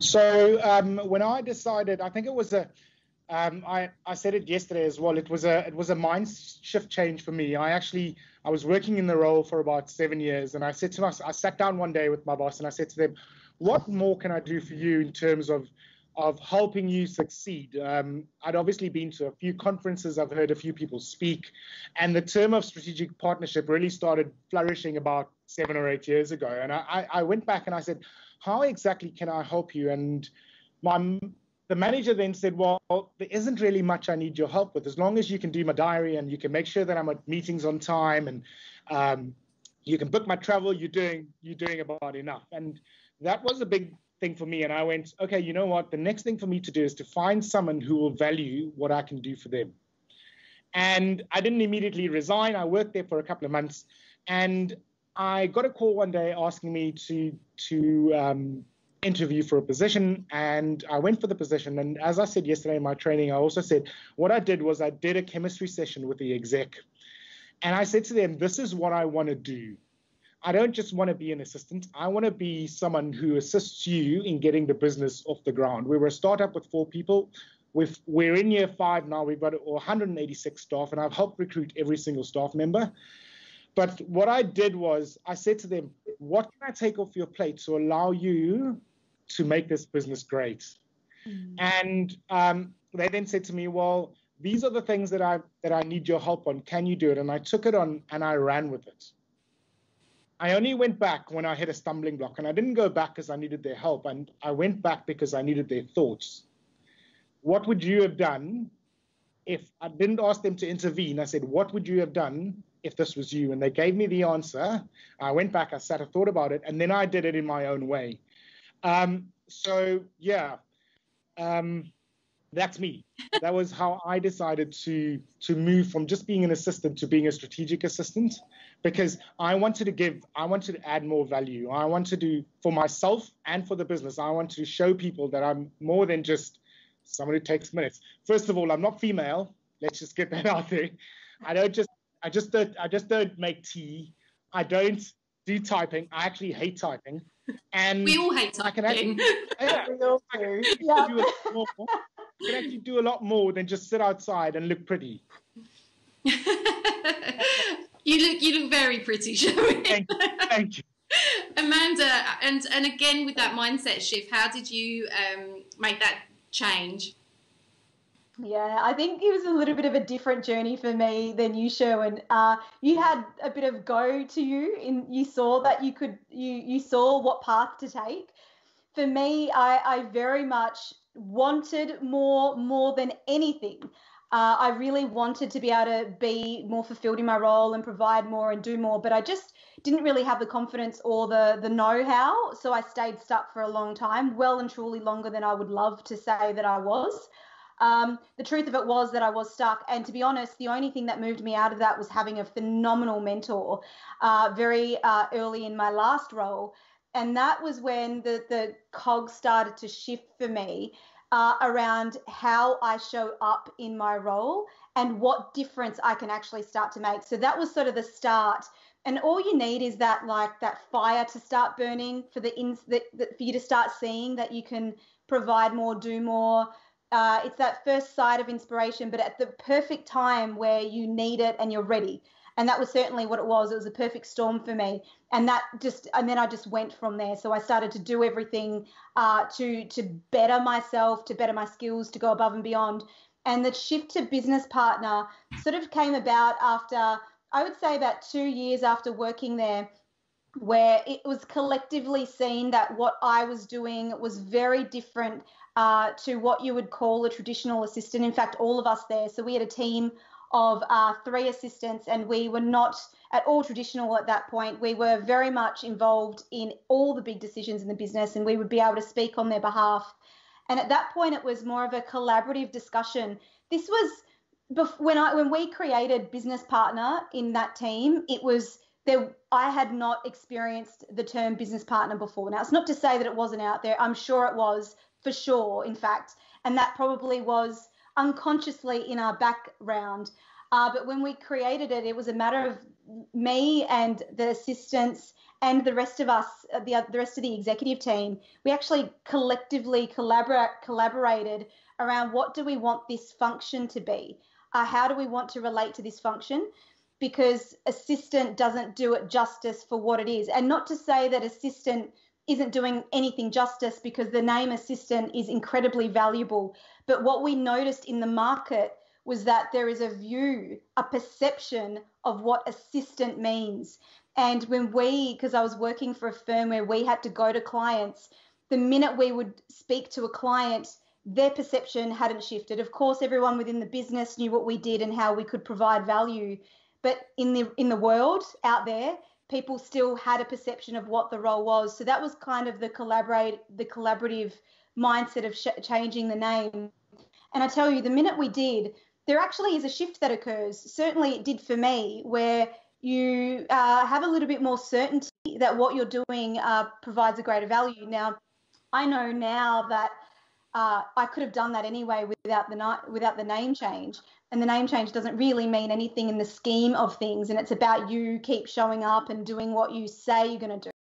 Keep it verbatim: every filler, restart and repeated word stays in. So um, when I decided, I think it was a, um, I, I said it yesterday as well, it was a it was a mind shift change for me. I actually, I was working in the role for about seven years and I said to myself, I sat down one day with my boss and I said to them, what more can I do for you in terms of, of helping you succeed? Um, I'd obviously been to a few conferences, I've heard a few people speak, and the term of strategic partnership really started flourishing about seven or eight years ago. And I, I went back and I said, how exactly can I help you? And my, the manager then said, well, there isn't really much I need your help with. As long as you can do my diary and you can make sure that I'm at meetings on time and um, you can book my travel, you're doing, you're doing about enough. And that was a big thing for me. And I went, okay, you know what? The next thing for me to do is to find someone who will value what I can do for them. And I didn't immediately resign. I worked there for a couple of months. And I got a call one day asking me to to um, interview for a position, and I went for the position. And as I said yesterday in my training, I also said, what I did was I did a chemistry session with the exec. And I said to them, this is what I want to do. I don't just want to be an assistant. I want to be someone who assists you in getting the business off the ground. We were a startup with four people. We've, we're in year five now. We've got one hundred eighty-six staff, and I've helped recruit every single staff member. But what I did was I said to them, what can I take off your plate to allow you to make this business great? Mm. And um, they then said to me, well, these are the things that I that I need your help on. Can you do it? And I took it on and I ran with it. I only went back when I hit a stumbling block, and I didn't go back because I needed their help. And I went back because I needed their thoughts. What would you have done if I didn't ask them to intervene? I said, what would you have done if this was you? And they gave me the answer. I went back, I sat, I thought about it, and then I did it in my own way. Um, so yeah, um, that's me. That was how I decided to, to move from just being an assistant to being a strategic assistant, because I wanted to give, I wanted to add more value. I wanted to, for myself and for the business, I wanted to show people that I'm more than just someone who takes minutes. First of all, I'm not female. Let's just get that out there. I don't just I just don't. I just don't make tea. I don't do typing. I actually hate typing. And we all hate typing. I can actually do a lot more than just sit outside and look pretty. you look. You look very pretty, Shirwyn. Thank you. Thank you, Amanda. And and again, with that mindset shift, how did you um, make that change? Yeah, I think it was a little bit of a different journey for me than you, Shirwyn. Uh, you had a bit of go to you, and you saw that you could, you you saw what path to take. For me, I, I very much wanted more, more than anything. Uh, I really wanted to be able to be more fulfilled in my role and provide more and do more, but I just didn't really have the confidence or the the know-how, so I stayed stuck for a long time, well and truly longer than I would love to say that I was. Um, the truth of it was that I was stuck, and to be honest, the only thing that moved me out of that was having a phenomenal mentor uh, very uh, early in my last role, and that was when the, the cogs started to shift for me uh, around how I show up in my role and what difference I can actually start to make. So that was sort of the start, and all you need is that like that fire to start burning for the, in, the, the for you to start seeing that you can provide more, do more. Uh, it's that first side of inspiration, but at the perfect time where you need it and you're ready. And that was certainly what it was. It was a perfect storm for me. And that just, and then I just went from there. So I started to do everything uh, to to better myself, to better my skills, to go above and beyond. And the shift to business partner sort of came about after, I would say about two years after working there, where it was collectively seen that what I was doing was very different uh, to what you would call a traditional assistant. In fact, all of us there. So we had a team of uh, three assistants, and we were not at all traditional at that point. We were very much involved in all the big decisions in the business, and we would be able to speak on their behalf. And at that point, it was more of a collaborative discussion. This was when I when we created business partner in that team. It was. There, I had not experienced the term business partner before. Now, it's not to say that it wasn't out there. I'm sure it was, for sure, in fact. And that probably was unconsciously in our background. Uh, but when we created it, it was a matter of me and the assistants and the rest of us, the, the rest of the executive team, we actually collectively collaborate, collaborated around what do we want this function to be? Uh, how do we want to relate to this function? Because assistant doesn't do it justice for what it is. And not to say that assistant isn't doing anything justice, because the name assistant is incredibly valuable. But what we noticed in the market was that there is a view, a perception of what assistant means. And when we, because I was working for a firm where we had to go to clients, the minute we would speak to a client, their perception hadn't shifted. Of course, everyone within the business knew what we did and how we could provide value. But in the in the world out there, people still had a perception of what the role was. So that was kind of the collaborate, the collaborative mindset of sh- changing the name. And I tell you, the minute we did, there actually is a shift that occurs. Certainly it did for me, where you uh, have a little bit more certainty that what you're doing uh, provides a greater value. Now, I know now that uh, I could have done that anyway without the ni- without the name change. And the name change doesn't really mean anything in the scheme of things. And it's about you keep showing up and doing what you say you're going to do.